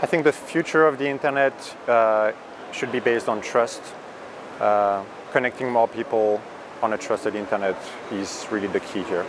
I think the future of the internet should be based on trust. Connecting more people on a trusted internet is really the key here.